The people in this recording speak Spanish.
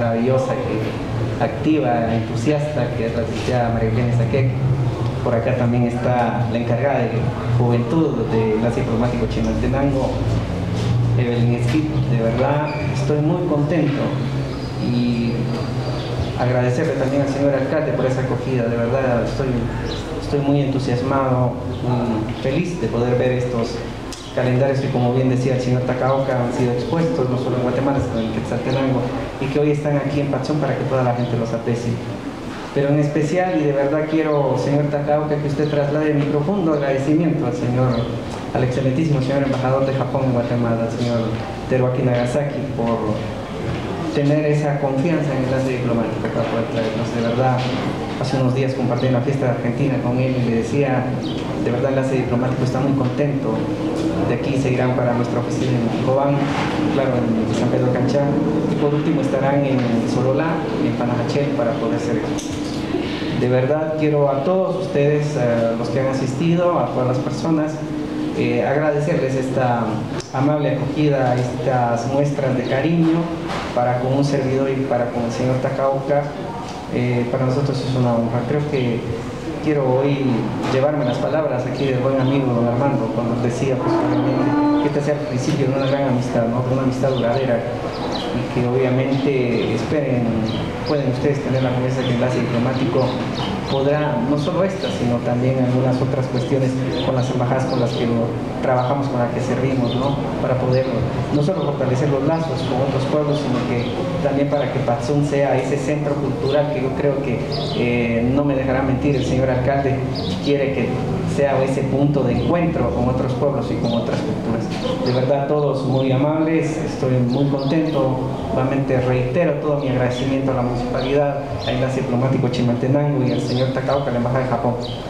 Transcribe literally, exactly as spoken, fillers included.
maravillosa, que, activa, entusiasta, que es la licenciada María Elena Saquec. Por acá también está la encargada de Juventud de Enlace Diplomático Chimaltenango, Evelyn Esquip. De verdad, estoy muy contento y agradecerle también al señor alcalde por esa acogida. De verdad, estoy, estoy muy entusiasmado, muy feliz de poder ver estos calendarios que, como bien decía el señor Takaoka, han sido expuestos no solo en Guatemala, sino en Quetzaltenango, y que hoy están aquí en Patzún para que toda la gente los aprecie. Pero en especial, y de verdad quiero, señor Takaoka, que usted traslade mi profundo agradecimiento al señor, al excelentísimo señor embajador de Japón en Guatemala, al señor Teruaki Nagasaki, por tener esa confianza en el enlace diplomático para poder traernos. De verdad, hace unos días compartí una fiesta de Argentina con él y le decía, de verdad el enlace diplomático está muy contento. De aquí se irán para nuestra oficina en Cobán, claro, en San Pedro Canchá, y por último estarán en Sololá, en Panajachel, para poder hacer eso. De verdad quiero a todos ustedes, a los que han asistido, a todas las personas, eh, agradecerles esta amable acogida, estas muestras de cariño para con un servidor y para con el señor Takaoka. Eh, para nosotros es una honra. Creo que quiero hoy llevarme las palabras aquí del buen amigo don Armando, cuando decía pues, que este sea el principio de una gran amistad, ¿no? Una amistad duradera, y que obviamente esperen, pueden ustedes tener la promesa que Enlace Diplomático podrá, no solo esta, sino también algunas otras cuestiones con las embajadas con las que trabajamos, con las que servimos, ¿no? Para poder no solo fortalecer los lazos con otros pueblos, sino que también para que Patzún sea ese centro cultural que yo creo que eh, no me dejará mentir el señor alcalde, quiere que sea ese punto de encuentro con otros pueblos y con otras culturas. De verdad, todos muy amables, estoy muy contento. Nuevamente reitero todo mi agradecimiento a la municipalidad, a Enlace Diplomático Chimaltenango y al señor Takaoka, la Embajada de Japón.